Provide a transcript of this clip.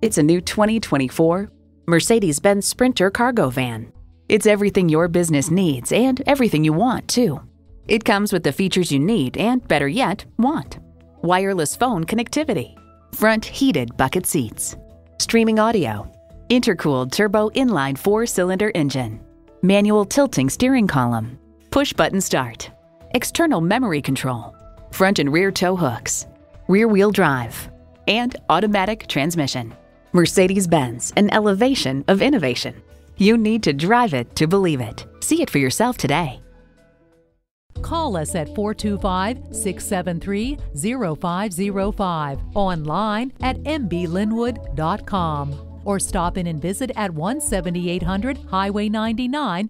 It's a new 2024 Mercedes-Benz Sprinter cargo van. It's everything your business needs and everything you want, too. It comes with the features you need and, better yet, want. Wireless phone connectivity, front heated bucket seats, streaming audio, intercooled turbo inline 4-cylinder engine, manual tilting steering column, push-button start, external memory control, front and rear tow hooks, rear-wheel drive, and automatic transmission. Mercedes-Benz, an elevation of innovation. You need to drive it to believe it. See it for yourself today. Call us at 425-673-0505, online at mblynwood.com, or stop in and visit at 17800 Highway 99